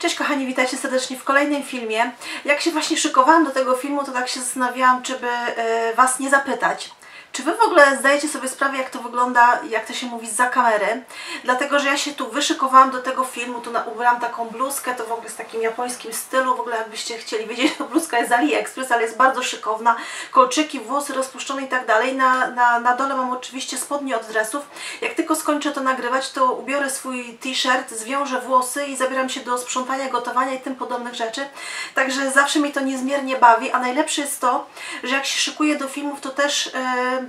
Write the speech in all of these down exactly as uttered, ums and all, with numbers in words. Cześć kochani, witajcie serdecznie w kolejnym filmie. Jak się właśnie szykowałam do tego filmu, to tak się zastanawiałam, czy by y, Was nie zapytać. Czy Wy w ogóle zdajecie sobie sprawę, jak to wygląda, jak to się mówi, zza kamery? Dlatego, że ja się tu wyszykowałam do tego filmu, tu ubrałam taką bluzkę, to w ogóle z takim japońskim stylu, w ogóle jakbyście chcieli wiedzieć, to bluzka jest z AliExpress, ale jest bardzo szykowna, kolczyki, włosy rozpuszczone i tak dalej. Na, na, na dole mam oczywiście spodnie od dresów. Jak tylko skończę to nagrywać, to ubiorę swój t-shirt, zwiążę włosy i zabieram się do sprzątania, gotowania i tym podobnych rzeczy. Także zawsze mi to niezmiernie bawi, a najlepsze jest to, że jak się szykuję do filmów, to też... Yy,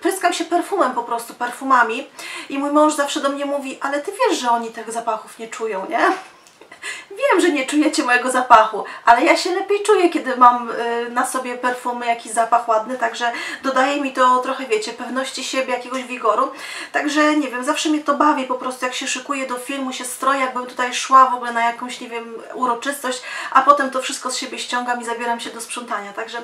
pryskam się perfumem po prostu, perfumami i mój mąż zawsze do mnie mówi, ale ty wiesz, że oni tych zapachów nie czują, nie? Wiem, że nie czujecie mojego zapachu, ale ja się lepiej czuję, kiedy mam na sobie perfumy, jakiś zapach ładny, także dodaje mi to trochę, wiecie, pewności siebie, jakiegoś wigoru, także nie wiem, zawsze mnie to bawi po prostu, jak się szykuję do filmu, się stroję, jakbym tutaj szła w ogóle na jakąś, nie wiem, uroczystość, a potem to wszystko z siebie ściągam i zabieram się do sprzątania, także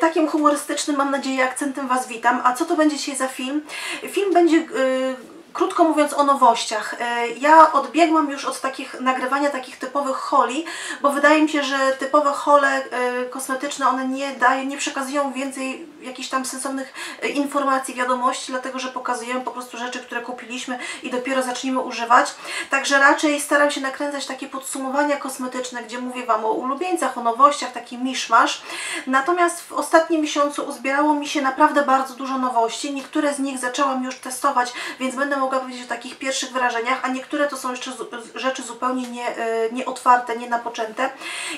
takim humorystycznym, mam nadzieję, akcentem Was witam. A co to będzie dzisiaj za film? Film będzie... Yy, Krótko mówiąc o nowościach. Ja odbiegłam już od takich nagrywania takich typowych holi, bo wydaje mi się, że typowe hole kosmetyczne, one nie dają, nie przekazują więcej jakichś tam sensownych informacji, wiadomości, dlatego, że pokazują po prostu rzeczy, które kupiliśmy i dopiero zaczniemy używać. Także raczej staram się nakręcać takie podsumowania kosmetyczne, gdzie mówię Wam o ulubieńcach, o nowościach, taki miszmasz. Natomiast w ostatnim miesiącu uzbierało mi się naprawdę bardzo dużo nowości. Niektóre z nich zaczęłam już testować, więc będę mogła powiedzieć o takich pierwszych wrażeniach, a niektóre to są jeszcze rzeczy zupełnie nie, nie otwarte, nie napoczęte.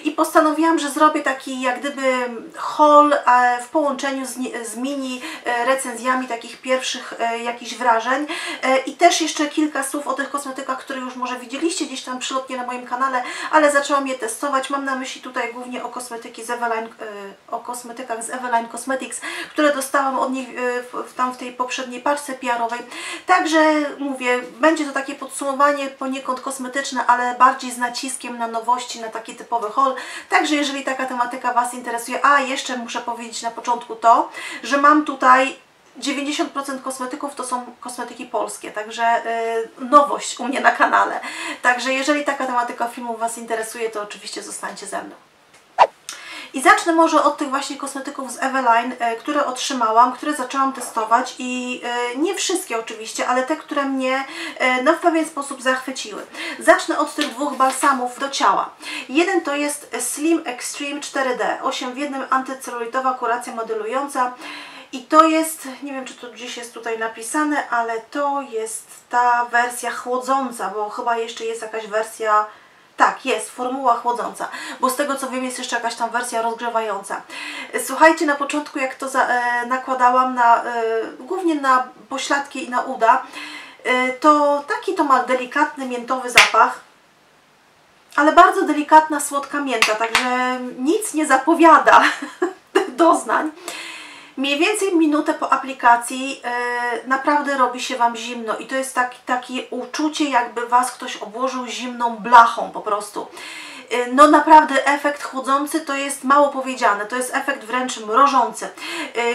I postanowiłam, że zrobię taki jak gdyby haul w połączeniu z, z mini recenzjami takich pierwszych jakichś wrażeń. I też jeszcze kilka słów o tych kosmetykach, które już może widzieliście gdzieś tam przylotnie na moim kanale, ale zaczęłam je testować. Mam na myśli tutaj głównie o kosmetyki z Eveline, o kosmetykach z Eveline Cosmetics, które dostałam od nich tam w tej poprzedniej paczce P R-owej. Także mówię, będzie to takie podsumowanie poniekąd kosmetyczne, ale bardziej z naciskiem na nowości, na taki typowy haul. Także jeżeli taka tematyka Was interesuje, a jeszcze muszę powiedzieć na początku to, że mam tutaj dziewięćdziesiąt procent kosmetyków to są kosmetyki polskie, także yy, nowość u mnie na kanale. Także jeżeli taka tematyka filmu Was interesuje, to oczywiście zostańcie ze mną. I zacznę może od tych właśnie kosmetyków z Eveline, które otrzymałam, które zaczęłam testować i nie wszystkie oczywiście, ale te, które mnie no, w pewien sposób zachwyciły. Zacznę od tych dwóch balsamów do ciała. Jeden to jest Slim Extreme cztery D, osiem w jednym antycelulitowa kuracja modelująca. I to jest, nie wiem czy to gdzieś jest tutaj napisane, ale to jest ta wersja chłodząca, bo chyba jeszcze jest jakaś wersja... Tak, jest, formuła chłodząca, bo z tego co wiem jest jeszcze jakaś tam wersja rozgrzewająca. Słuchajcie, na początku jak to za, e, nakładałam na, e, głównie na pośladki i na uda, e, to taki to ma delikatny, miętowy zapach, ale bardzo delikatna, słodka mięta, także nic nie zapowiada doznań. Mniej więcej minutę po aplikacji yy, naprawdę robi się Wam zimno i to jest tak, takie uczucie, jakby Was ktoś obłożył zimną blachą po prostu. No naprawdę efekt chłodzący to jest mało powiedziane, to jest efekt wręcz mrożący.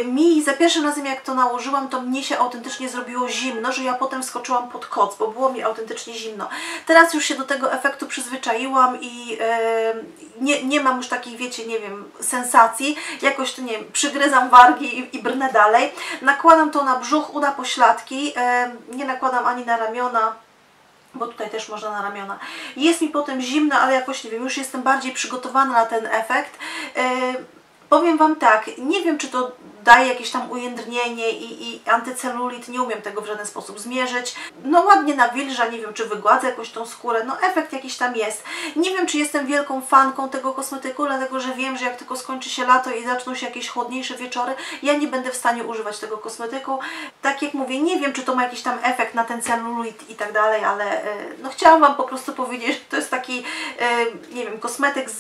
Mi za pierwszym razem jak to nałożyłam, to mnie się autentycznie zrobiło zimno, że ja potem wskoczyłam pod koc, bo było mi autentycznie zimno. Teraz już się do tego efektu przyzwyczaiłam i nie, nie mam już takich, wiecie, nie wiem, sensacji. Jakoś to, nie wiem, przygryzam wargi i, i brnę dalej. Nakładam to na brzuch, uda, pośladki, nie nakładam ani na ramiona, bo tutaj też można na ramiona. Jest mi potem zimno, ale jakoś, nie wiem, już jestem bardziej przygotowana na ten efekt. Yy, powiem Wam tak, nie wiem, czy to daje jakieś tam ujędrnienie i, i antycelulit, nie umiem tego w żaden sposób zmierzyć. No ładnie nawilża, nie wiem, czy wygładza jakoś tą skórę, no efekt jakiś tam jest. Nie wiem, czy jestem wielką fanką tego kosmetyku, dlatego, że wiem, że jak tylko skończy się lato i zaczną się jakieś chłodniejsze wieczory, ja nie będę w stanie używać tego kosmetyku. Tak jak mówię, nie wiem, czy to ma jakiś tam efekt na ten celulit i tak dalej, ale no chciałam Wam po prostu powiedzieć, że to jest taki, nie wiem, kosmetyk z,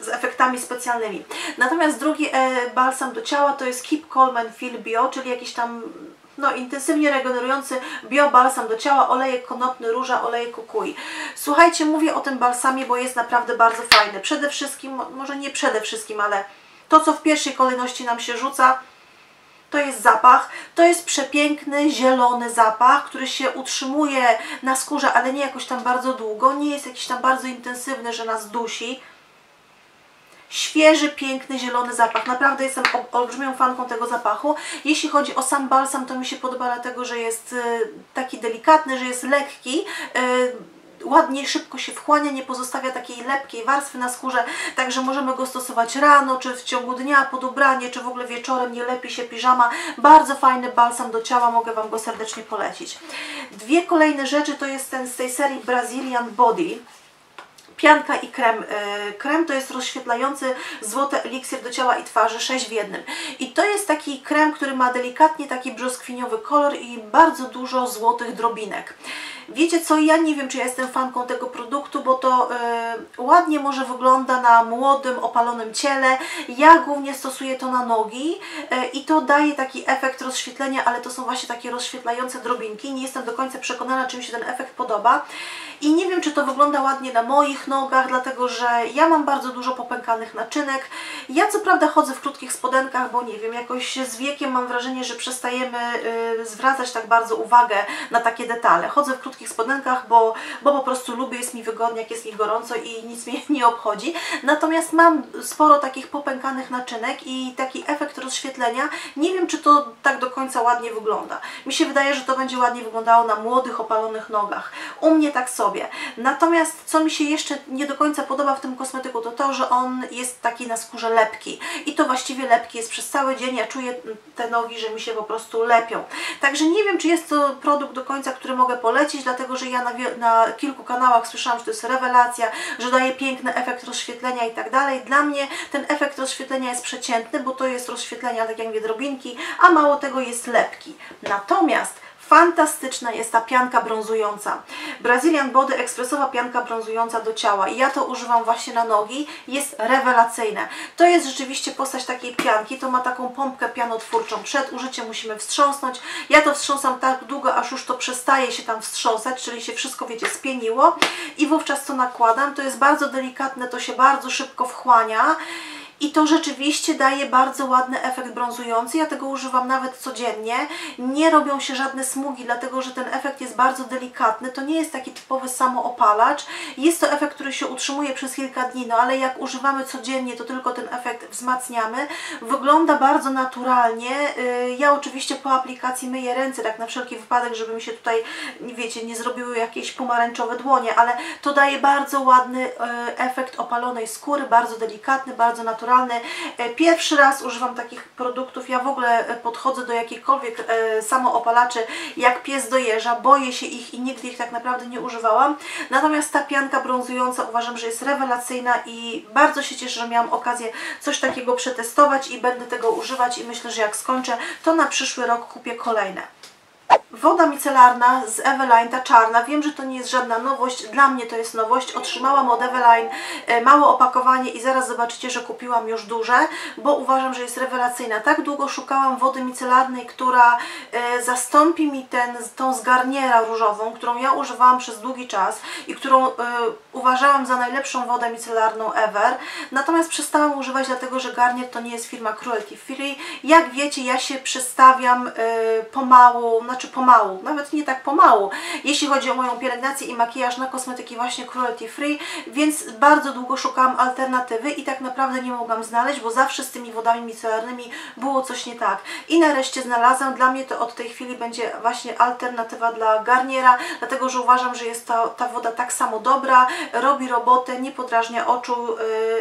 z efektami specjalnymi. Natomiast drugi balsam do ciała to jest Keep Calm and Feel Bio, czyli jakiś tam no, intensywnie regenerujący biobalsam do ciała, olejek konopny, róża, olejek kukui. Słuchajcie, mówię o tym balsamie, bo jest naprawdę bardzo fajny. Przede wszystkim, może nie przede wszystkim, ale to co w pierwszej kolejności nam się rzuca, to jest zapach, to jest przepiękny, zielony zapach, który się utrzymuje na skórze, ale nie jakoś tam bardzo długo, nie jest jakiś tam bardzo intensywny, że nas dusi. Świeży, piękny, zielony zapach. Naprawdę jestem olbrzymią fanką tego zapachu. Jeśli chodzi o sam balsam, to mi się podoba dlatego, że jest taki delikatny, że jest lekki, ładnie, szybko się wchłania, nie pozostawia takiej lepkiej warstwy na skórze, także możemy go stosować rano, czy w ciągu dnia, pod ubranie, czy w ogóle wieczorem, nie lepi się piżama. Bardzo fajny balsam do ciała, mogę Wam go serdecznie polecić. Dwie kolejne rzeczy to jest ten z tej serii Brazilian Body. Pianka i krem. Krem to jest rozświetlający złoty eliksir do ciała i twarzy sześć w jednym. I to jest taki krem, który ma delikatnie taki brzoskwiniowy kolor i bardzo dużo złotych drobinek. Wiecie co, ja nie wiem, czy ja jestem fanką tego produktu, bo to yy, ładnie może wygląda na młodym, opalonym ciele. Ja głównie stosuję to na nogi yy, i to daje taki efekt rozświetlenia, ale to są właśnie takie rozświetlające drobinki. Nie jestem do końca przekonana, czy mi się ten efekt podoba. I nie wiem, czy to wygląda ładnie na moich nogach, dlatego że ja mam bardzo dużo popękanych naczynek. Ja co prawda chodzę w krótkich spodenkach, bo nie wiem, jakoś z wiekiem mam wrażenie, że przestajemy yy, zwracać tak bardzo uwagę na takie detale. Chodzę w krótkich spodenkach, bo, bo po prostu lubię, jest mi wygodnie, jak jest mi gorąco i nic mnie nie obchodzi. Natomiast mam sporo takich popękanych naczynek i taki efekt rozświetlenia. Nie wiem, czy to tak do końca ładnie wygląda. Mi się wydaje, że to będzie ładnie wyglądało na młodych, opalonych nogach. U mnie tak sobie. Natomiast co mi się jeszcze nie do końca podoba w tym kosmetyku, to to, że on jest taki na skórze lepki. I to właściwie lepki jest przez cały dzień. Ja czuję te nogi, że mi się po prostu lepią. Także nie wiem, czy jest to produkt do końca, który mogę polecić, dlatego że ja na, na kilku kanałach słyszałam, że to jest rewelacja, że daje piękny efekt rozświetlenia i tak dalej. Dla mnie ten efekt rozświetlenia jest przeciętny, bo to jest rozświetlenia, tak jak mówię, drobinki, a mało tego, jest lepki. Natomiast fantastyczna jest ta pianka brązująca. Brazilian Body, ekspresowa pianka brązująca do ciała. I ja to używam właśnie na nogi. Jest rewelacyjne. To jest rzeczywiście postać takiej pianki. To ma taką pompkę pianotwórczą. Przed użyciem musimy wstrząsnąć. Ja to wstrząsam tak długo, aż już to przestaje się tam wstrząsać, czyli się wszystko, wiecie, spieniło. I wówczas to nakładam. To jest bardzo delikatne, to się bardzo szybko wchłania. I to rzeczywiście daje bardzo ładny efekt brązujący. Ja tego używam nawet codziennie. Nie robią się żadne smugi, dlatego że ten efekt jest bardzo delikatny. To nie jest taki typowy samoopalacz. Jest to efekt, który się utrzymuje przez kilka dni, no ale jak używamy codziennie, to tylko ten efekt wzmacniamy. Wygląda bardzo naturalnie. Ja oczywiście po aplikacji myję ręce, tak na wszelki wypadek, żeby mi się tutaj, wiecie, nie zrobiły jakieś pomarańczowe dłonie, ale to daje bardzo ładny efekt opalonej skóry, bardzo delikatny, bardzo naturalny. Pierwszy raz używam takich produktów. Ja w ogóle podchodzę do jakichkolwiek samoopalaczy jak pies do jeża, boję się ich i nigdy ich tak naprawdę nie używałam. Natomiast ta pianka brązująca uważam, że jest rewelacyjna i bardzo się cieszę, że miałam okazję coś takiego przetestować i będę tego używać i myślę, że jak skończę, to na przyszły rok kupię kolejne. Woda micelarna z Eveline, ta czarna, wiem, że to nie jest żadna nowość, dla mnie to jest nowość, otrzymałam od Eveline małe opakowanie i zaraz zobaczycie, że kupiłam już duże, bo uważam, że jest rewelacyjna. Tak długo szukałam wody micelarnej, która zastąpi mi ten, tą z Garniera różową, którą ja używałam przez długi czas i którą y, uważałam za najlepszą wodę micelarną ever, natomiast przestałam używać, dlatego że Garnier to nie jest firma cruelty free. Jak wiecie, ja się przestawiam y, pomału, znaczy pomału, nawet nie tak pomału, jeśli chodzi o moją pielęgnację i makijaż, na kosmetyki właśnie cruelty free, więc bardzo długo szukałam alternatywy i tak naprawdę nie mogłam znaleźć, bo zawsze z tymi wodami micelarnymi było coś nie tak. I nareszcie znalazłam, dla mnie to od tej chwili będzie właśnie alternatywa dla Garniera, dlatego że uważam, że jest ta, ta woda tak samo dobra, robi robotę, nie podrażnia oczu, yy,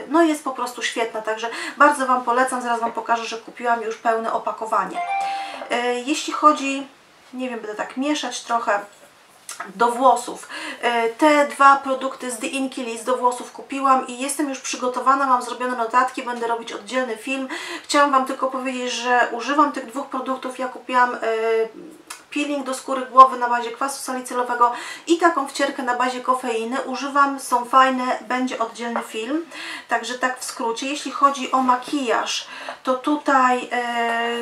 no jest po prostu świetna, także bardzo Wam polecam, zaraz Wam pokażę, że kupiłam już pełne opakowanie. Yy, jeśli chodzi... Nie wiem, będę tak mieszać trochę do włosów. Te dwa produkty z The Inkey List do włosów kupiłam i jestem już przygotowana, mam zrobione notatki, będę robić oddzielny film. Chciałam Wam tylko powiedzieć, że używam tych dwóch produktów. Ja kupiłam peeling do skóry głowy na bazie kwasu salicylowego i taką wcierkę na bazie kofeiny. Używam, są fajne, będzie oddzielny film. Także tak w skrócie. Jeśli chodzi o makijaż, to tutaj...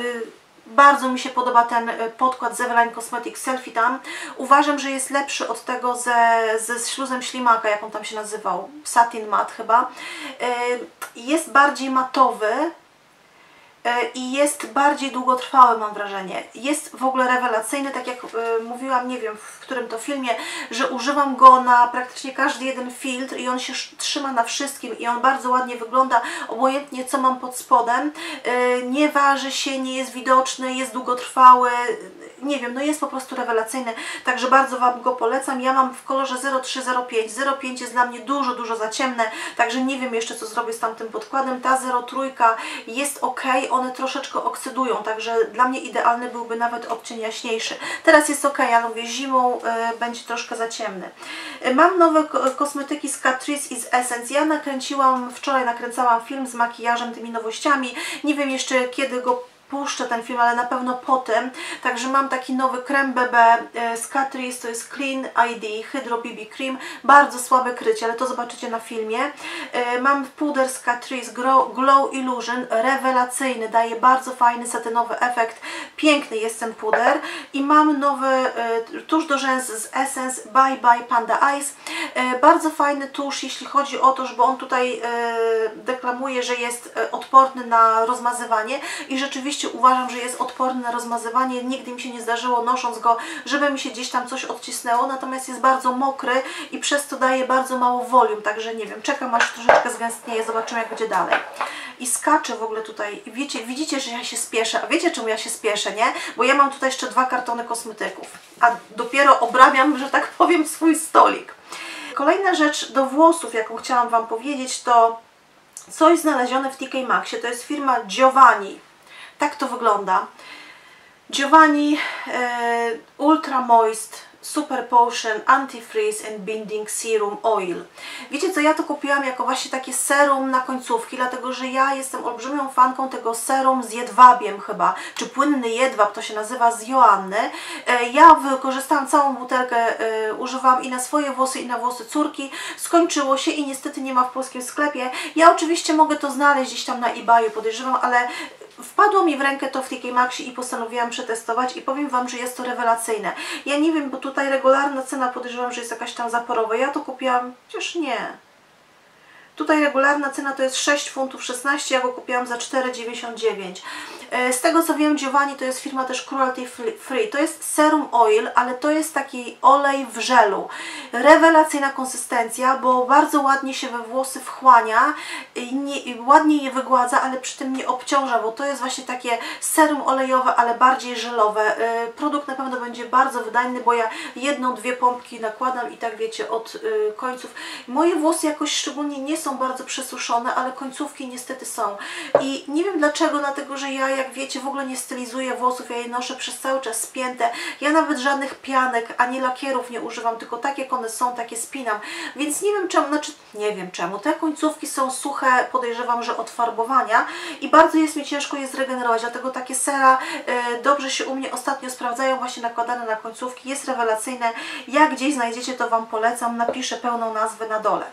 Yy... Bardzo mi się podoba ten podkład z Eveline Cosmetics Selfie Time. Uważam, że jest lepszy od tego ze, ze śluzem ślimaka, jak on tam się nazywał. Satin Matte chyba. Jest bardziej matowy. i jest bardziej długotrwały, mam wrażenie. Jest w ogóle rewelacyjny, tak jak y, mówiłam, nie wiem w którym to filmie, że używam go na praktycznie każdy jeden filtr i on się trzyma na wszystkim i on bardzo ładnie wygląda, obojętnie co mam pod spodem. Y, nie waży się, nie jest widoczny, jest długotrwały, nie wiem, no jest po prostu rewelacyjny, także bardzo Wam go polecam. Ja mam w kolorze zero trzy, zero pięć. zero pięć jest dla mnie dużo, dużo za ciemne, także nie wiem jeszcze co zrobię z tamtym podkładem. Ta zero trzy jest ok, one troszeczkę oksydują, także dla mnie idealny byłby nawet odcień jaśniejszy. Teraz jest ok, ja mówię, zimą y, będzie troszkę za ciemny. Y, mam nowe kosmetyki z Catrice i z Essence. Ja nakręciłam, wczoraj nakręcałam film z makijażem, tymi nowościami. Nie wiem jeszcze kiedy go puszczę ten film, ale na pewno po tym. Także mam taki nowy krem B B z Catrice, to jest Clean I D Hydro B B Cream, bardzo słabe krycie, ale to zobaczycie na filmie. Mam puder z Catrice Glow Illusion, rewelacyjny, daje bardzo fajny satynowy efekt, piękny jest ten puder. I mam nowy tusz do rzęs z Essence Bye Bye Panda Eyes, bardzo fajny tusz, jeśli chodzi o to, że on tutaj deklamuje, że jest odporny na rozmazywanie i rzeczywiście uważam, że jest odporny na rozmazywanie. Nigdy mi się nie zdarzyło, nosząc go, żeby mi się gdzieś tam coś odcisnęło, natomiast jest bardzo mokry i przez to daje bardzo mało volume, także nie wiem, czekam aż troszeczkę zgęstnieje, zobaczymy jak będzie dalej. I skaczę w ogóle tutaj, wiecie, widzicie, że ja się spieszę, a wiecie czemu ja się spieszę, nie? Bo ja mam tutaj jeszcze dwa kartony kosmetyków, a dopiero obrabiam, że tak powiem, swój stolik. Kolejna rzecz do włosów, jaką chciałam Wam powiedzieć, to coś znalezione w T K Maxxie, to jest firma Giovanni. Tak to wygląda. Giovanni e, Ultra Moist Super Potion Anti-Freeze and Binding Serum Oil. Wiecie co, ja to kupiłam jako właśnie takie serum na końcówki, dlatego że ja jestem olbrzymią fanką tego serum z jedwabiem chyba, czy płynny jedwab to się nazywa, z Joanny. E, ja wykorzystałam całą butelkę, e, używam i na swoje włosy, i na włosy córki. Skończyło się i niestety nie ma w polskim sklepie. Ja oczywiście mogę to znaleźć gdzieś tam na eBayu, podejrzewam, ale wpadło mi w rękę to w T K Maxxie i postanowiłam przetestować i powiem Wam, że jest to rewelacyjne. Ja nie wiem, bo tutaj regularna cena, podejrzewam, że jest jakaś tam zaporowa. Ja to kupiłam, przecież nie. Tutaj regularna cena to jest sześć funtów szesnaście, ja go kupiłam za cztery dziewięćdziesiąt dziewięć. Z tego co wiem, Giovanni to jest firma też cruelty free. To jest serum oil, ale to jest taki olej w żelu. Rewelacyjna konsystencja, bo bardzo ładnie się we włosy wchłania i, nie, i ładnie je wygładza, ale przy tym nie obciąża, bo to jest właśnie takie serum olejowe, ale bardziej żelowe. Yy, produkt na pewno będzie bardzo wydajny, bo ja jedną, dwie pompki nakładam i tak wiecie, od yy, końców. Moje włosy jakoś szczególnie nie są są bardzo przesuszone, ale końcówki niestety są. I nie wiem dlaczego, dlatego że ja, jak wiecie, w ogóle nie stylizuję włosów, ja je noszę przez cały czas spięte. Ja nawet żadnych pianek, ani lakierów nie używam, tylko tak jak one są, takie spinam. Więc nie wiem czemu, znaczy nie wiem czemu. Te końcówki są suche, podejrzewam, że od farbowania i bardzo jest mi ciężko je zregenerować, dlatego takie sera y, dobrze się u mnie ostatnio sprawdzają, właśnie nakładane na końcówki. Jest rewelacyjne. Jak gdzieś znajdziecie, to Wam polecam. Napiszę pełną nazwę na dole.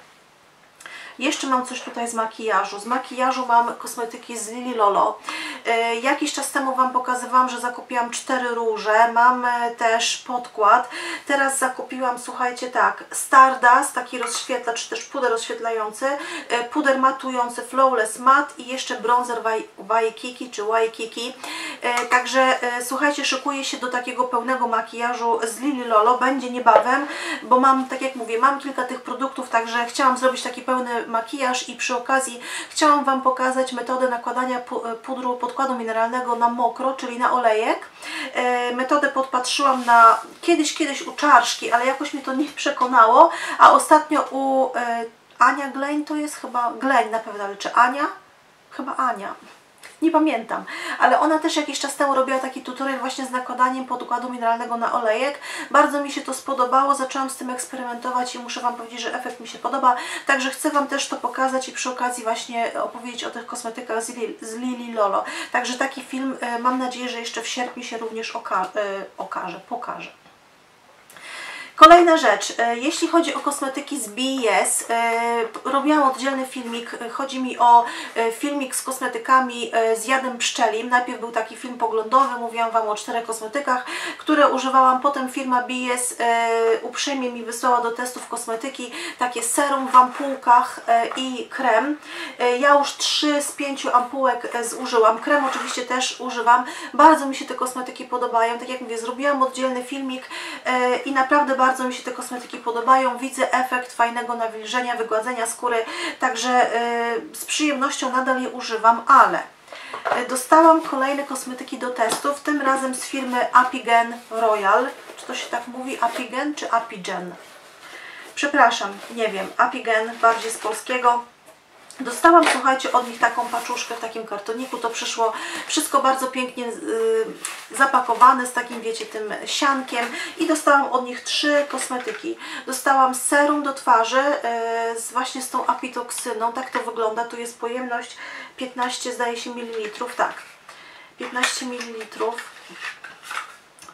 Jeszcze mam coś tutaj z makijażu. Z makijażu mam kosmetyki z Lily Lolo. Yy, jakiś czas temu Wam pokazywałam, że zakupiłam cztery róże. Mam też podkład. Teraz zakupiłam, słuchajcie, tak, Stardust, taki rozświetlacz, czy też puder rozświetlający, yy, puder matujący Flawless Matte i jeszcze bronzer Waikiki, czy Waikiki. Yy, także, yy, słuchajcie, szykuję się do takiego pełnego makijażu z Lily Lolo. Będzie niebawem, bo mam, tak jak mówię, mam kilka tych produktów, także chciałam zrobić taki pełny makijaż i przy okazji chciałam Wam pokazać metodę nakładania pudru podkładu mineralnego na mokro, czyli na olejek. Metodę podpatrzyłam na kiedyś, kiedyś u Czarszki, ale jakoś mnie to nie przekonało, a ostatnio u Ania Gleń, to jest chyba Gleń na pewno, ale czy Ania? Chyba Ania. Nie pamiętam, ale ona też jakiś czas temu robiła taki tutorial właśnie z nakładaniem podkładu mineralnego na olejek. Bardzo mi się to spodobało, zaczęłam z tym eksperymentować i muszę Wam powiedzieć, że efekt mi się podoba. Także chcę Wam też to pokazać i przy okazji właśnie opowiedzieć o tych kosmetykach z Lily Lolo. Także taki film, mam nadzieję, że jeszcze w sierpniu się również oka- okaże, pokaże. Kolejna rzecz, jeśli chodzi o kosmetyki z B E E YES, robiłam oddzielny filmik, chodzi mi o filmik z kosmetykami z jadem pszczelim. Najpierw był taki film poglądowy, mówiłam Wam o czterech kosmetykach, które używałam, potem firma B E E YES uprzejmie mi wysłała do testów kosmetyki takie serum w ampułkach i krem. Ja już trzy z pięciu ampułek zużyłam, krem oczywiście też używam, bardzo mi się te kosmetyki podobają, tak jak mówię, zrobiłam oddzielny filmik i naprawdę bardzo mi się te kosmetyki podobają, widzę efekt fajnego nawilżenia, wygładzenia skóry, także z przyjemnością nadal je używam, ale dostałam kolejne kosmetyki do testów, tym razem z firmy Apigen Royal, czy to się tak mówi, Apigen czy Apigen? Przepraszam, nie wiem, Apigen, bardziej z polskiego. Dostałam, słuchajcie, od nich taką paczuszkę w takim kartoniku, to przyszło wszystko bardzo pięknie yy, zapakowane z takim, wiecie, tym siankiem i dostałam od nich trzy kosmetyki. Dostałam serum do twarzy yy, z, właśnie z tą apitoksyną, tak to wygląda, tu jest pojemność piętnaście, zdaje się, ml, tak, piętnaście mililitrów,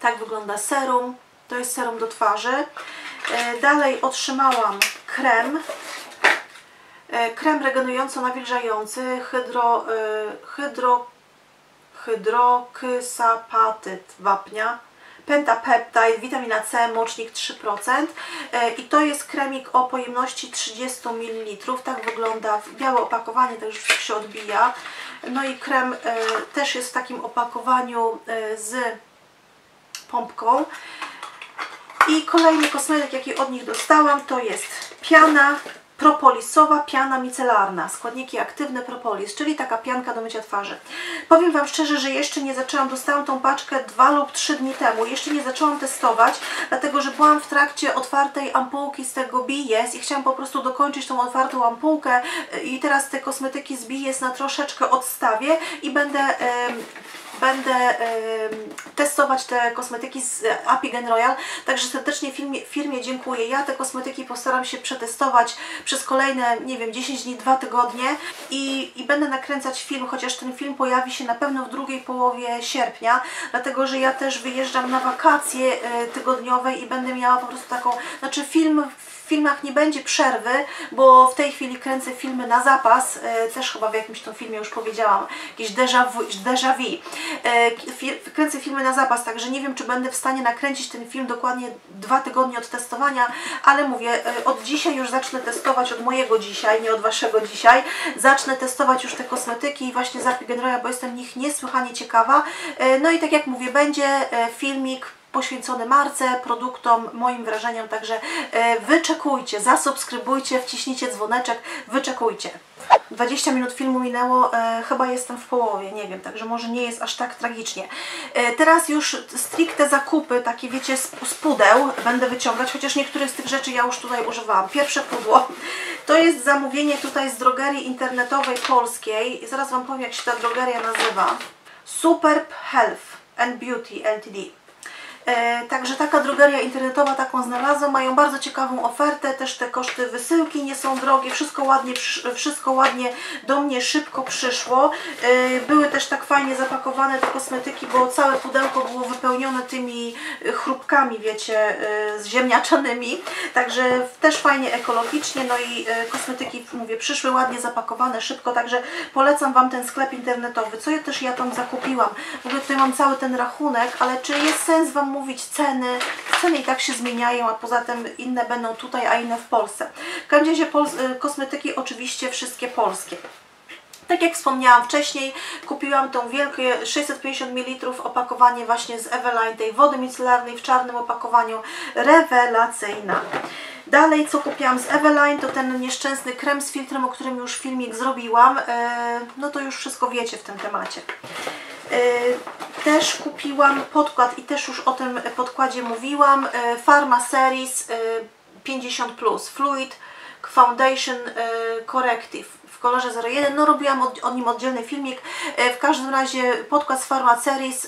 tak wygląda serum, to jest serum do twarzy. Yy, dalej otrzymałam krem, krem regenerująco-nawilżający hydro, hydro, hydroksapatyt wapnia, pentapeptide, witamina C, mocznik trzy procent i to jest kremik o pojemności trzydzieści mililitrów, tak wygląda, białe opakowanie, także wszystko się odbija. No i krem też jest w takim opakowaniu z pompką. I kolejny kosmetyk, jaki od nich dostałam, to jest piana propolisowa, piana micelarna, składniki aktywne propolis, czyli taka pianka do mycia twarzy. Powiem Wam szczerze, że jeszcze nie zaczęłam, dostałam tą paczkę dwa lub trzy dni temu, jeszcze nie zaczęłam testować, dlatego że byłam w trakcie otwartej ampułki z tego B E E YES i chciałam po prostu dokończyć tą otwartą ampułkę i teraz te kosmetyki z B E E YES na troszeczkę odstawię i będę... Yy... Będę y, testować te kosmetyki z Apigen Royal, także serdecznie firmie, firmie dziękuję. Ja te kosmetyki postaram się przetestować przez kolejne, nie wiem, dziesięć dni, dwa tygodnie i, i będę nakręcać film, chociaż ten film pojawi się na pewno w drugiej połowie sierpnia, dlatego że ja też wyjeżdżam na wakacje y, tygodniowe i będę miała po prostu taką, znaczy film... W filmach nie będzie przerwy, bo w tej chwili kręcę filmy na zapas, też chyba w jakimś tym filmie już powiedziałam, jakieś déjà vu, kręcę filmy na zapas, także nie wiem, czy będę w stanie nakręcić ten film dokładnie dwa tygodnie od testowania, ale mówię, od dzisiaj już zacznę testować, od mojego dzisiaj, nie od waszego dzisiaj, zacznę testować już te kosmetyki i właśnie z Apigen Royal, bo jestem nich niesłychanie ciekawa. No i tak jak mówię, będzie filmik poświęcony marce, produktom, moim wrażeniom, także wyczekujcie, zasubskrybujcie, wciśnijcie dzwoneczek, wyczekujcie. dwadzieścia minut filmu minęło, e, chyba jestem w połowie, nie wiem, także może nie jest aż tak tragicznie. E, teraz już stricte zakupy, takie wiecie, z, z pudeł będę wyciągać, chociaż niektórych z tych rzeczy ja już tutaj używałam. Pierwsze pudło to jest zamówienie tutaj z drogerii internetowej polskiej i zaraz Wam powiem, jak się ta drogeria nazywa. Superb Health and Beauty Ltd. Także taka drogeria internetowa, taką znalazłam, mają bardzo ciekawą ofertę, też te koszty wysyłki nie są drogie, wszystko ładnie, wszystko ładnie do mnie szybko przyszło. Były też tak fajnie zapakowane te kosmetyki, bo całe pudełko było wypełnione tymi chrupkami, wiecie, ziemniaczanymi, także też fajnie ekologicznie, no i kosmetyki, mówię, przyszły ładnie zapakowane, szybko, także polecam Wam ten sklep internetowy. Co ja też ja tam zakupiłam? W ogóle tutaj mam cały ten rachunek, ale czy jest sens Wam mówić ceny, ceny i tak się zmieniają, a poza tym inne będą tutaj, a inne w Polsce. W każdym razie kosmetyki oczywiście wszystkie polskie. Tak jak wspomniałam wcześniej, kupiłam tą wielkie sześćset pięćdziesiąt mililitrów opakowanie właśnie z Eveline, tej wody micelarnej w czarnym opakowaniu, rewelacyjna. Dalej, co kupiłam z Eveline, to ten nieszczęsny krem z filtrem, o którym już filmik zrobiłam, no to już wszystko wiecie w tym temacie. Też kupiłam podkład i też już o tym podkładzie mówiłam, Pharmaceris pięćdziesiąt plus Fluid Foundation Corrective w kolorze zero jeden. No robiłam od, o nim oddzielny filmik. W każdym razie podkład z Pharmaceris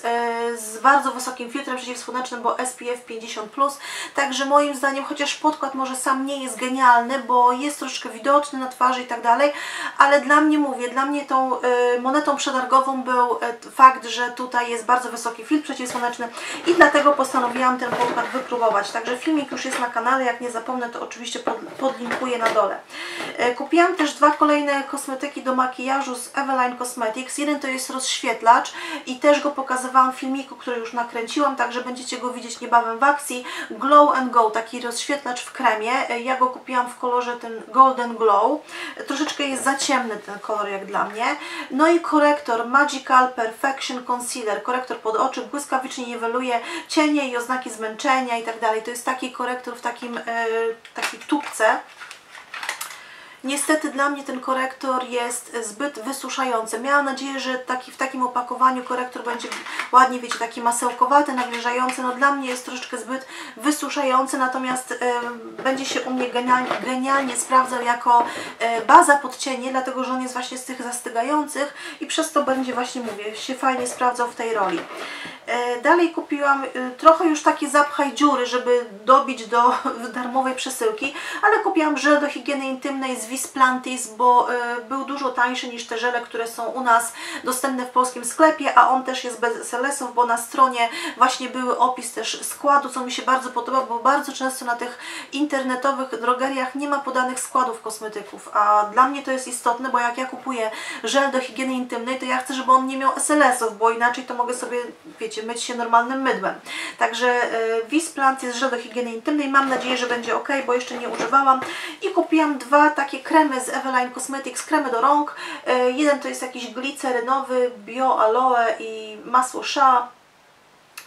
z bardzo wysokim filtrem przeciwsłonecznym, bo S P F pięćdziesiąt plus. Także moim zdaniem, chociaż podkład może sam nie jest genialny, bo jest troszkę widoczny na twarzy i tak dalej, ale dla mnie, mówię, dla mnie tą monetą przetargową był fakt, że tutaj jest bardzo wysoki filtr przeciwsłoneczny i dlatego postanowiłam ten podkład wypróbować. Także filmik już jest na kanale, jak nie zapomnę, to oczywiście pod, podlinkuję na dole. Kupiłam też dwa kolejne kosmetyki do makijażu z Eveline Cosmetics. Jeden to jest rozświetlacz i też go pokazywałam w filmiku, który już nakręciłam, także będziecie go widzieć niebawem w akcji. Glow and Go, taki rozświetlacz w kremie. Ja go kupiłam w kolorze ten Golden Glow. Troszeczkę jest za ciemny ten kolor jak dla mnie. No i korektor Magical Perfection Concealer. Korektor pod oczy, błyskawicznie niweluje cienie i oznaki zmęczenia i tak dalej. To jest taki korektor w takim, yy, takiej tubce. Niestety dla mnie ten korektor jest zbyt wysuszający. Miałam nadzieję, że taki, w takim opakowaniu korektor będzie ładnie, wiecie, taki masełkowaty, nawilżający. No dla mnie jest troszeczkę zbyt wysuszający, natomiast y, będzie się u mnie genialnie, genialnie sprawdzał jako y, baza pod cienie, dlatego że on jest właśnie z tych zastygających i przez to będzie właśnie, mówię, się fajnie sprawdzał w tej roli. Dalej kupiłam trochę już taki zapchaj dziury, żeby dobić do darmowej przesyłki, ale kupiłam żel do higieny intymnej z Visplantis, bo był dużo tańszy niż te żele, które są u nas dostępne w polskim sklepie, a on też jest bez S L S-ów, bo na stronie właśnie były opis też składu, co mi się bardzo podoba, bo bardzo często na tych internetowych drogeriach nie ma podanych składów kosmetyków, a dla mnie to jest istotne, bo jak ja kupuję żel do higieny intymnej, to ja chcę, żeby on nie miał S L S-ów, bo inaczej to mogę sobie, wiecie, myć się normalnym mydłem. Także Visplant jest żel do higieny intymnej. Mam nadzieję, że będzie ok, bo jeszcze nie używałam. I kupiłam dwa takie kremy z Eveline Cosmetics, kremy do rąk. Jeden to jest jakiś glicerynowy, bio aloe i masło shea,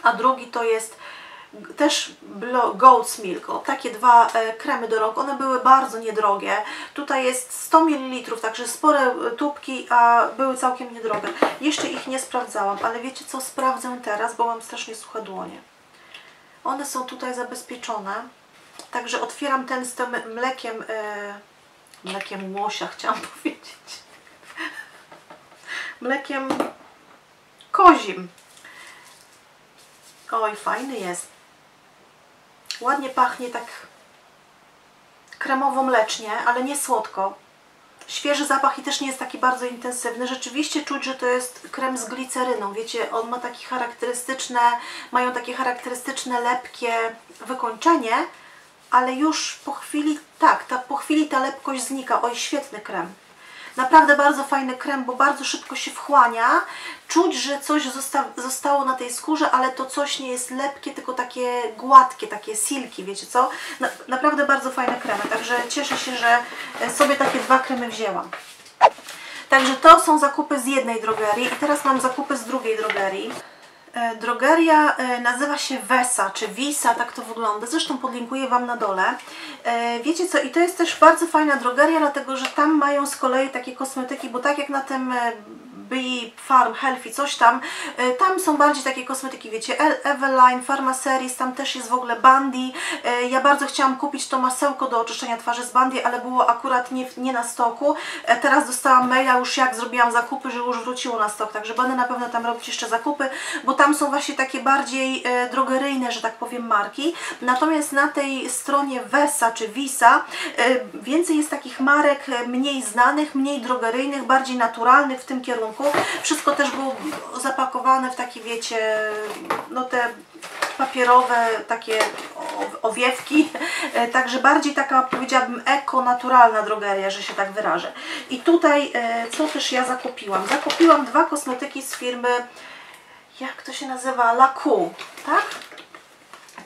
a drugi to jest też Goat's Milk. O, takie dwa kremy do rąk. One były bardzo niedrogie. Tutaj jest sto mililitrów, także spore tubki, a były całkiem niedrogie. Jeszcze ich nie sprawdzałam, ale wiecie co? Sprawdzę teraz, bo mam strasznie suche dłonie. One są tutaj zabezpieczone. Także otwieram ten z tym mlekiem... Yy, mlekiem łosia chciałam powiedzieć. Mlekiem kozim. Oj, fajny jest. Ładnie pachnie, tak kremowo-mlecznie, ale nie słodko. Świeży zapach i też nie jest taki bardzo intensywny. Rzeczywiście czuć, że to jest krem z gliceryną. Wiecie, on ma takie charakterystyczne, mają takie charakterystyczne, lepkie wykończenie, ale już po chwili, tak, ta, po chwili ta lepkość znika. Oj, świetny krem. Naprawdę bardzo fajny krem, bo bardzo szybko się wchłania. Czuć, że coś zosta zostało na tej skórze, ale to coś nie jest lepkie, tylko takie gładkie, takie silki, wiecie co? Na naprawdę bardzo fajne kremy, także cieszę się, że sobie takie dwa kremy wzięłam. Także to są zakupy z jednej drogerii i teraz mam zakupy z drugiej drogerii. Drogeria nazywa się Wesa, czy Wisa, tak to wygląda. Zresztą podlinkuję Wam na dole. Wiecie co, i to jest też bardzo fajna drogeria, dlatego że tam mają z kolei takie kosmetyki, bo tak jak na tym B E E Farm, Healthy, coś tam, tam są bardziej takie kosmetyki, wiecie, Eveline, Pharmaceris, tam też jest w ogóle Bandy. Ja bardzo chciałam kupić to masełko do oczyszczenia twarzy z Bandy, ale było akurat nie, nie na stoku. Teraz dostałam maila już, jak zrobiłam zakupy, że już wróciło na stok, także będę na pewno tam robić jeszcze zakupy, bo tam są właśnie takie bardziej drogeryjne, że tak powiem, marki. Natomiast na tej stronie Wesa czy Wisa więcej jest takich marek mniej znanych, mniej drogeryjnych, bardziej naturalnych w tym kierunku. Wszystko też było zapakowane w takie, wiecie, no te papierowe takie owiewki, także bardziej taka, powiedziałabym, eko-naturalna drogeria, że się tak wyrażę. I tutaj, co też ja zakupiłam? Zakupiłam dwa kosmetyki z firmy, jak to się nazywa? LaQ, tak?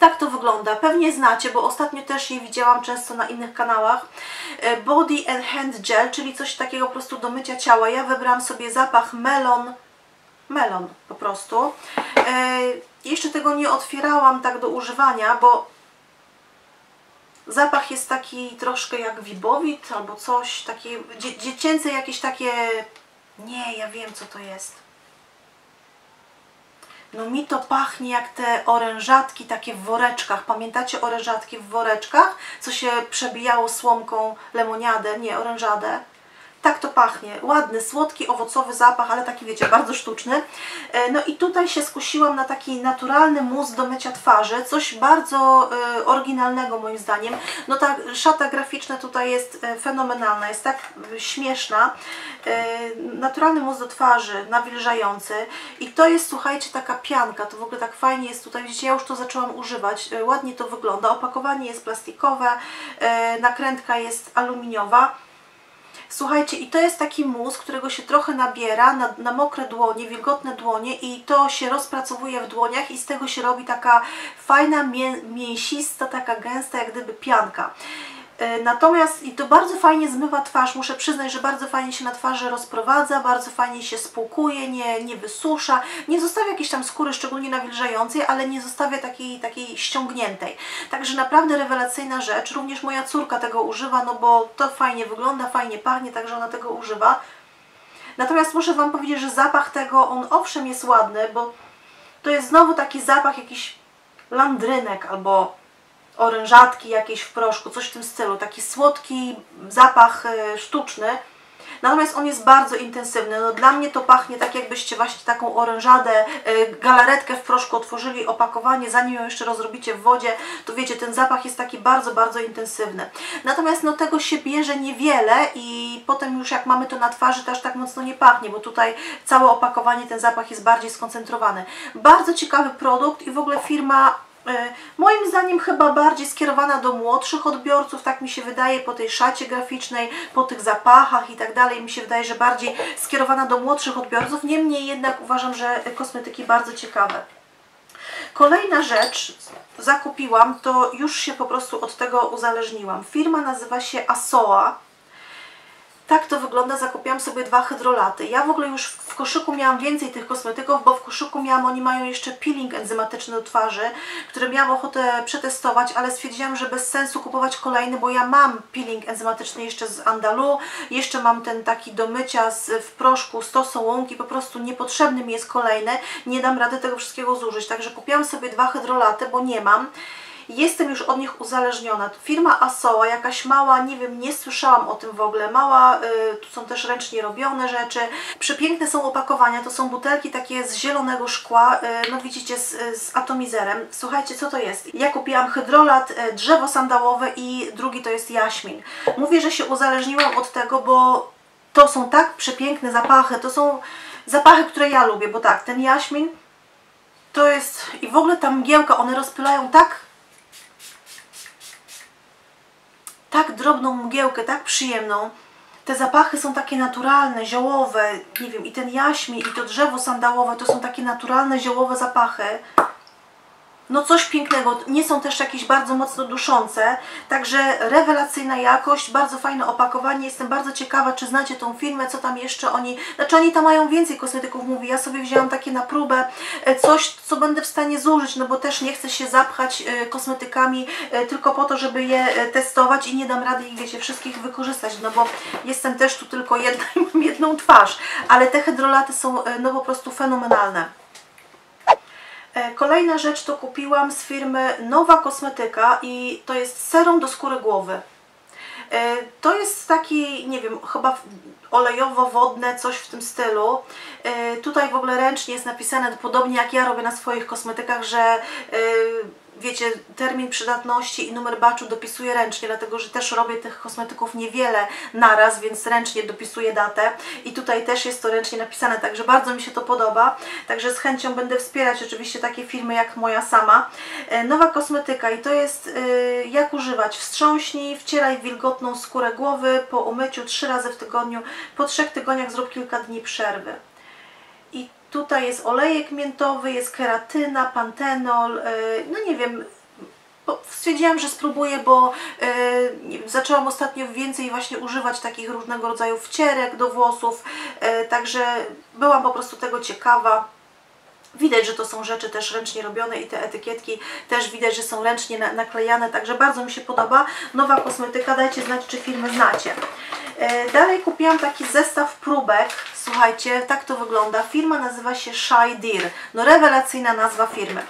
Tak to wygląda. Pewnie znacie, bo ostatnio też je widziałam często na innych kanałach. Body and Hand Gel, czyli coś takiego po prostu do mycia ciała. Ja wybrałam sobie zapach melon, melon po prostu. Jeszcze tego nie otwierałam tak do używania, bo zapach jest taki troszkę jak wibowit albo coś, takie dzie dziecięce jakieś takie... Nie, ja wiem co to jest. No mi to pachnie jak te orężatki takie w woreczkach. Pamiętacie orężatki w woreczkach? Co się przebijało słomką lemoniadę, nie, orężadę. Tak to pachnie. Ładny, słodki, owocowy zapach, ale taki, wiecie, bardzo sztuczny. No i tutaj się skusiłam na taki naturalny mus do mycia twarzy. Coś bardzo y, oryginalnego moim zdaniem. No ta szata graficzna tutaj jest fenomenalna. Jest tak śmieszna. Y, naturalny mus do twarzy, nawilżający. I to jest, słuchajcie, taka pianka. To w ogóle tak fajnie jest tutaj. Widzicie, ja już to zaczęłam używać. Y, ładnie to wygląda. Opakowanie jest plastikowe. Y, nakrętka jest aluminiowa. Słuchajcie, i to jest taki mus, którego się trochę nabiera na, na mokre dłonie, wilgotne dłonie i to się rozpracowuje w dłoniach i z tego się robi taka fajna, mię, mięsista, taka gęsta jak gdyby pianka. Natomiast i to bardzo fajnie zmywa twarz, muszę przyznać, że bardzo fajnie się na twarzy rozprowadza, bardzo fajnie się spłukuje, nie, nie wysusza, nie zostawia jakiejś tam skóry szczególnie nawilżającej, ale nie zostawia takiej, takiej ściągniętej. Także naprawdę rewelacyjna rzecz, również moja córka tego używa, no bo to fajnie wygląda, fajnie pachnie, także ona tego używa. Natomiast muszę Wam powiedzieć, że zapach tego, on owszem jest ładny, bo to jest znowu taki zapach jakiś landrynek albo orężatki jakieś w proszku, coś w tym stylu, taki słodki zapach sztuczny, natomiast on jest bardzo intensywny. No dla mnie to pachnie tak, jakbyście właśnie taką orężadę, galaretkę w proszku otworzyli, opakowanie, zanim ją jeszcze rozrobicie w wodzie, to wiecie, ten zapach jest taki bardzo, bardzo intensywny. Natomiast no tego się bierze niewiele i potem już jak mamy to na twarzy, to aż tak mocno nie pachnie, bo tutaj całe opakowanie, ten zapach jest bardziej skoncentrowany. Bardzo ciekawy produkt i w ogóle firma moim zdaniem chyba bardziej skierowana do młodszych odbiorców, tak mi się wydaje, po tej szacie graficznej, po tych zapachach i tak dalej, mi się wydaje, że bardziej skierowana do młodszych odbiorców, niemniej jednak uważam, że kosmetyki bardzo ciekawe. Kolejna rzecz, zakupiłam, to już się po prostu od tego uzależniłam. Firma nazywa się Asoa. Tak to wygląda, zakupiłam sobie dwa hydrolaty. Ja w ogóle już w koszyku miałam więcej tych kosmetyków, bo w koszyku miałam, oni mają jeszcze peeling enzymatyczny do twarzy, który miałam ochotę przetestować, ale stwierdziłam, że bez sensu kupować kolejny, bo ja mam peeling enzymatyczny jeszcze z Andalu, jeszcze mam ten taki do mycia z, w proszku z Tosołąki, po prostu niepotrzebny mi jest kolejny, nie dam rady tego wszystkiego zużyć. Także kupiłam sobie dwa hydrolaty, bo nie mam. Jestem już od nich uzależniona. Firma Asoa, jakaś mała, nie wiem, nie słyszałam o tym w ogóle, mała, yy, tu są też ręcznie robione rzeczy. Przepiękne są opakowania, to są butelki takie z zielonego szkła, yy, no widzicie, z, z atomizerem. Słuchajcie, co to jest? Ja kupiłam hydrolat, yy, drzewo sandałowe i drugi to jest jaśmin. Mówię, że się uzależniłam od tego, bo to są tak przepiękne zapachy, to są zapachy, które ja lubię, bo tak, ten jaśmin to jest, i w ogóle ta mgiełka, one rozpylają tak tak drobną mgiełkę, tak przyjemną. Te zapachy są takie naturalne, ziołowe, nie wiem, i ten jaśmin, i to drzewo sandałowe, to są takie naturalne, ziołowe zapachy. No coś pięknego, nie są też jakieś bardzo mocno duszące, także rewelacyjna jakość, bardzo fajne opakowanie, jestem bardzo ciekawa, czy znacie tą firmę, co tam jeszcze oni, znaczy oni tam mają więcej kosmetyków, mówię, ja sobie wzięłam takie na próbę, coś, co będę w stanie zużyć, no bo też nie chcę się zapchać kosmetykami tylko po to, żeby je testować i nie dam rady ich, wiecie, wszystkich wykorzystać, no bo jestem też tu tylko jedna i mam jedną twarz, ale te hydrolaty są no po prostu fenomenalne. Kolejna rzecz to kupiłam z firmy Nowa Kosmetyka i to jest serum do skóry głowy. To jest taki, nie wiem, chyba olejowo-wodne, coś w tym stylu. Tutaj w ogóle ręcznie jest napisane, podobnie jak ja robię na swoich kosmetykach, że wiecie, termin przydatności i numer batchu dopisuję ręcznie, dlatego że też robię tych kosmetyków niewiele naraz, więc ręcznie dopisuję datę i tutaj też jest to ręcznie napisane, także bardzo mi się to podoba, także z chęcią będę wspierać oczywiście takie firmy jak moja sama. Nowa Kosmetyka i to jest yy, jak używać: wstrząśnij, wcieraj wilgotną skórę głowy po umyciu trzy razy w tygodniu, po trzech tygodniach zrób kilka dni przerwy. I tutaj jest olejek miętowy, jest keratyna, pantenol, no nie wiem, stwierdziłam, że spróbuję, bo zaczęłam ostatnio więcej właśnie używać takich różnego rodzaju wcierek do włosów, także byłam po prostu tego ciekawa. Widać, że to są rzeczy też ręcznie robione i te etykietki też widać, że są ręcznie na, naklejane, także bardzo mi się podoba Nowa Kosmetyka, dajcie znać, czy firmy znacie. Yy, dalej kupiłam taki zestaw próbek, słuchajcie, tak to wygląda, firma nazywa się Shy Deer, no rewelacyjna nazwa firmy.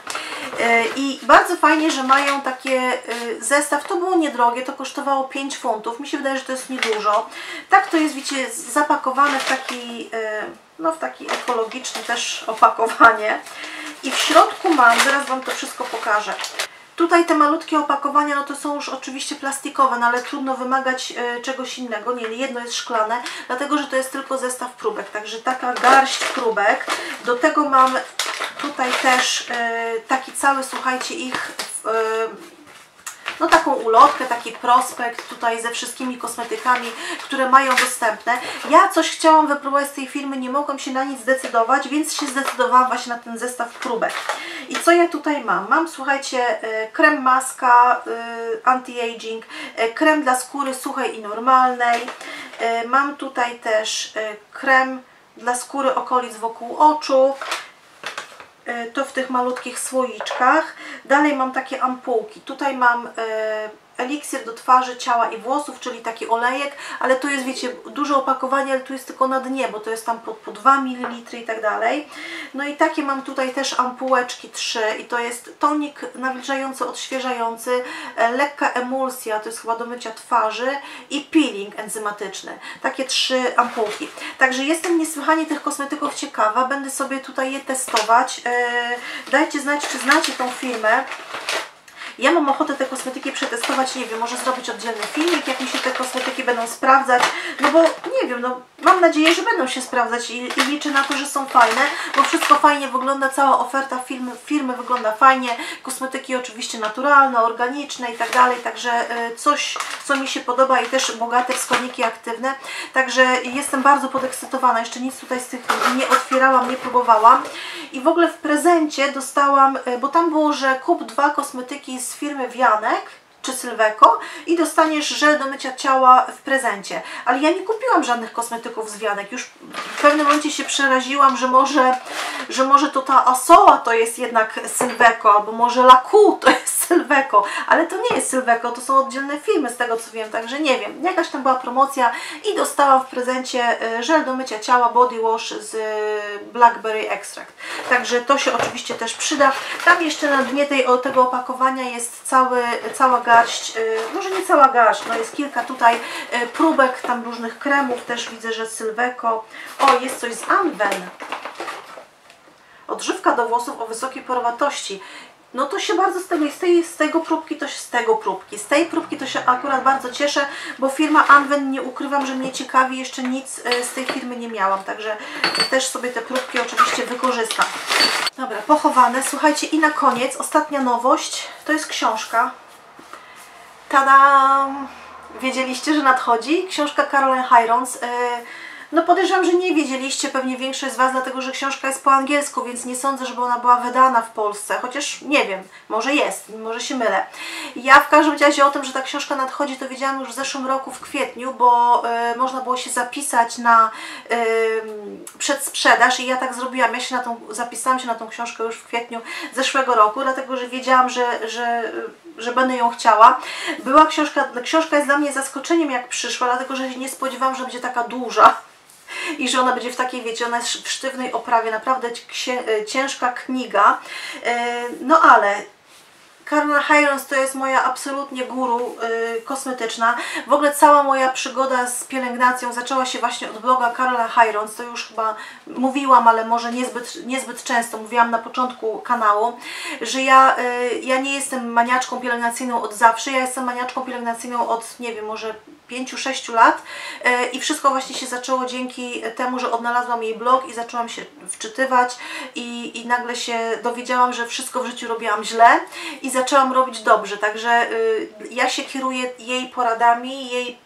I bardzo fajnie, że mają takie zestaw, to było niedrogie, to kosztowało pięć funtów, mi się wydaje, że to jest niedużo. Tak to jest, wiecie, zapakowane w taki, no w taki ekologiczny też opakowanie. I w środku mam, zaraz Wam to wszystko pokażę. Tutaj te malutkie opakowania, no to są już oczywiście plastikowe, no ale trudno wymagać czegoś innego. Nie, jedno jest szklane, dlatego że to jest tylko zestaw próbek. Także taka garść próbek. Do tego mam tutaj też taki cały, słuchajcie, ich... no taką ulotkę, taki prospekt tutaj ze wszystkimi kosmetykami, które mają dostępne. Ja coś chciałam wypróbować z tej firmy, nie mogłam się na nic zdecydować, więc się zdecydowałam właśnie na ten zestaw próbek. I co ja tutaj mam? Mam, słuchajcie, krem maska, anti-aging, krem dla skóry suchej i normalnej. Mam tutaj też krem dla skóry okolic wokół oczu. To w tych malutkich słoiczkach. Dalej mam takie ampułki. Tutaj mam eliksir do twarzy, ciała i włosów, czyli taki olejek, ale to jest, wiecie, duże opakowanie, ale tu jest tylko na dnie, bo to jest tam po, po dwa mililitry i tak dalej. No i takie mam tutaj też ampułeczki trzy i to jest tonik nawilżający, odświeżający, lekka emulsja, to jest chyba do mycia twarzy i peeling enzymatyczny. Takie trzy ampułki. Także jestem niesłychanie tych kosmetyków ciekawa, będę sobie tutaj je testować. Dajcie znać, czy znacie tą firmę. Ja mam ochotę te kosmetyki przetestować, nie wiem, może zrobić oddzielny filmik, jak mi się te kosmetyki będą sprawdzać, no bo nie wiem, no mam nadzieję, że będą się sprawdzać i, i liczę na to, że są fajne, bo wszystko fajnie wygląda, cała oferta firmy, firmy wygląda fajnie, kosmetyki oczywiście naturalne, organiczne i tak dalej, także coś, co mi się podoba i też bogate w składniki aktywne, także jestem bardzo podekscytowana, jeszcze nic tutaj z tych nie otwierałam, nie próbowałam i w ogóle w prezencie dostałam, bo tam było, że kup dwa kosmetyki z z firmy Wianek czy Sylveco i dostaniesz żel do mycia ciała w prezencie. Ale ja nie kupiłam żadnych kosmetyków z Wianek. Już w pewnym momencie się przeraziłam, że może, że może to ta Asoa to jest jednak Sylveco, albo może LaQ to jest Sylveco, ale to nie jest Sylveco, to są oddzielne firmy z tego co wiem, także nie wiem. Jakaś tam była promocja i dostałam w prezencie żel do mycia ciała Body Wash z Blackberry Extract. Także to się oczywiście też przyda. Tam jeszcze na dnie tej, tego opakowania jest cały, cała garść, może nie cała garść, no jest kilka tutaj próbek, tam różnych kremów, też widzę, że Sylveco. O, jest coś z Anwen. Odżywka do włosów o wysokiej porowatości. No to się bardzo z tego, z, tej, z tego próbki, to się z tego próbki, z tej próbki to się akurat bardzo cieszę, bo firma Anwen, nie ukrywam, że mnie ciekawi, jeszcze nic z tej firmy nie miałam, także też sobie te próbki oczywiście wykorzystam. Dobra, pochowane, słuchajcie, i na koniec ostatnia nowość, to jest książka. Tadam! Wiedzieliście, że nadchodzi? Książka Caroline Hirons. No podejrzewam, że nie wiedzieliście, pewnie większość z Was, dlatego że książka jest po angielsku, więc nie sądzę, żeby ona była wydana w Polsce, chociaż nie wiem, może jest, może się mylę. Ja w każdym razie o tym, że ta książka nadchodzi, to wiedziałam już w zeszłym roku w kwietniu, bo y, można było się zapisać na y, przedsprzedaż i ja tak zrobiłam, ja się na tą, zapisałam się na tą książkę już w kwietniu zeszłego roku, dlatego że wiedziałam, że, że, że będę ją chciała. Była książka, książka jest dla mnie zaskoczeniem jak przyszła, dlatego że się nie spodziewałam, że będzie taka duża. I że ona będzie w takiej, wiecie, ona jest w sztywnej oprawie, naprawdę ciężka kniga, no ale Caroline Hirons to jest moja absolutnie guru yy, kosmetyczna. W ogóle cała moja przygoda z pielęgnacją zaczęła się właśnie od bloga Caroline Hirons. To już chyba mówiłam, ale może niezbyt, niezbyt często. Mówiłam na początku kanału, że ja, yy, ja nie jestem maniaczką pielęgnacyjną od zawsze. Ja jestem maniaczką pielęgnacyjną od, nie wiem, może pięciu, sześciu lat. Yy, I wszystko właśnie się zaczęło dzięki temu, że odnalazłam jej blog i zaczęłam się wczytywać. I, i nagle się dowiedziałam, że wszystko w życiu robiłam źle. I zaczęłam robić dobrze, także y, ja się kieruję jej poradami, jej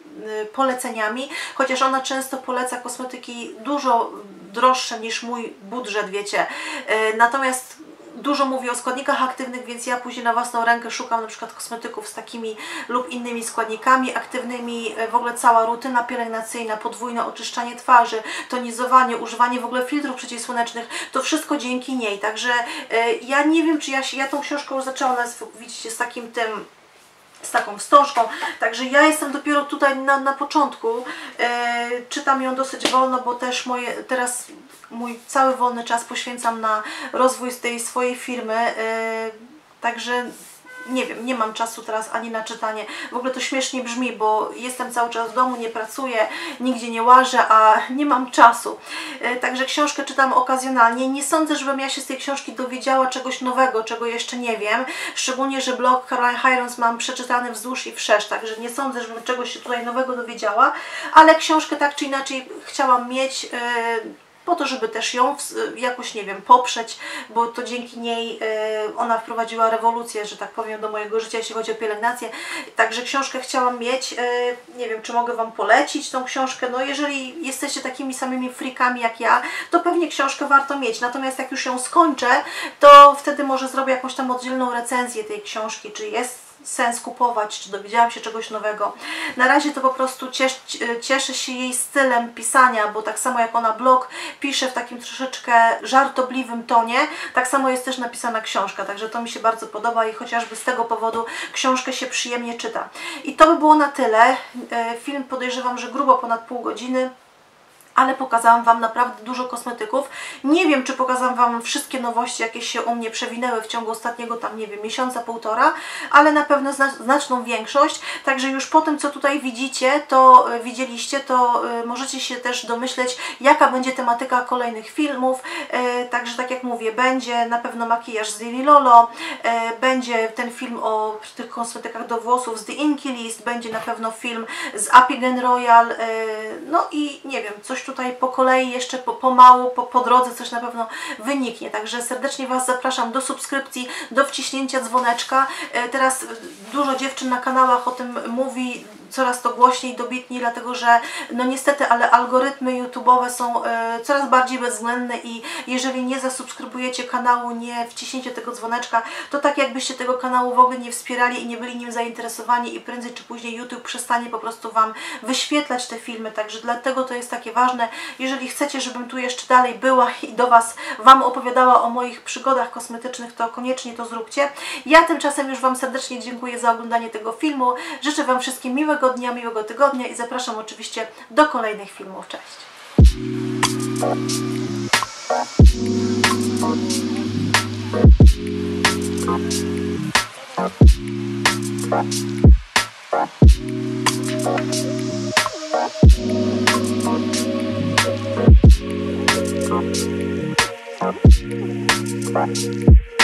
y, poleceniami, chociaż ona często poleca kosmetyki dużo droższe niż mój budżet, wiecie, y, natomiast dużo mówi o składnikach aktywnych, więc ja później na własną rękę szukam na przykład kosmetyków z takimi lub innymi składnikami aktywnymi, w ogóle cała rutyna pielęgnacyjna, podwójne oczyszczanie twarzy, tonizowanie, używanie w ogóle filtrów przeciwsłonecznych, to wszystko dzięki niej, także y, ja nie wiem, czy ja się, ja tą książkę już zaczęłam, widzicie, z takim tym, z taką wstążką, także ja jestem dopiero tutaj na, na początku, yy, czytam ją dosyć wolno, bo też moje, teraz mój cały wolny czas poświęcam na rozwój tej swojej firmy, yy. Także nie wiem, nie mam czasu teraz ani na czytanie. W ogóle to śmiesznie brzmi, bo jestem cały czas w domu, nie pracuję, nigdzie nie łażę, a nie mam czasu. Także książkę czytam okazjonalnie. Nie sądzę, żebym ja się z tej książki dowiedziała czegoś nowego, czego jeszcze nie wiem. Szczególnie, że blog Caroline Hirons mam przeczytany wzdłuż i wszerz, także nie sądzę, żebym czegoś się tutaj nowego dowiedziała. Ale książkę tak czy inaczej chciałam mieć, yy, po to, żeby też ją jakoś, nie wiem, poprzeć, bo to dzięki niej ona wprowadziła rewolucję, że tak powiem, do mojego życia, jeśli chodzi o pielęgnację. Także książkę chciałam mieć. Nie wiem, czy mogę Wam polecić tą książkę. No jeżeli jesteście takimi samymi freakami jak ja, to pewnie książkę warto mieć. Natomiast jak już ją skończę, to wtedy może zrobię jakąś tam oddzielną recenzję tej książki, czy jest sens kupować, czy dowiedziałam się czegoś nowego. Na razie to po prostu ciesz, cieszę się jej stylem pisania, bo tak samo jak ona blog pisze w takim troszeczkę żartobliwym tonie, tak samo jest też napisana książka, także to mi się bardzo podoba i chociażby z tego powodu książkę się przyjemnie czyta. I to by było na tyle. Film podejrzewam, że grubo ponad pół godziny, ale pokazałam Wam naprawdę dużo kosmetyków. Nie wiem, czy pokazałam Wam wszystkie nowości, jakie się u mnie przewinęły w ciągu ostatniego, tam nie wiem, miesiąca, półtora, ale na pewno znaczną większość. Także już po tym, co tutaj widzicie, to widzieliście, to możecie się też domyśleć, jaka będzie tematyka kolejnych filmów. Także tak jak mówię, będzie na pewno makijaż z Lily Lolo, będzie ten film o tych kosmetykach do włosów z The Inkey List, będzie na pewno film z Apigen Royal, no i nie wiem, coś tutaj po kolei, jeszcze po, pomału, po, po drodze coś na pewno wyniknie. Także serdecznie Was zapraszam do subskrypcji, do wciśnięcia dzwoneczka. Teraz dużo dziewczyn na kanałach o tym mówi, coraz to głośniej, dobitniej, dlatego że no niestety, ale algorytmy YouTube'owe są coraz bardziej bezwzględne i jeżeli nie zasubskrybujecie kanału, nie wciśniecie tego dzwoneczka, to tak jakbyście tego kanału w ogóle nie wspierali i nie byli nim zainteresowani i prędzej czy później YouTube przestanie po prostu Wam wyświetlać te filmy. Także dlatego to jest takie ważne. Jeżeli chcecie, żebym tu jeszcze dalej była i do Was, Wam opowiadała o moich przygodach kosmetycznych, to koniecznie to zróbcie. Ja tymczasem już Wam serdecznie dziękuję za oglądanie tego filmu. Życzę Wam wszystkim miłego dnia, miłego tygodnia i zapraszam oczywiście do kolejnych filmów. Cześć! Bye.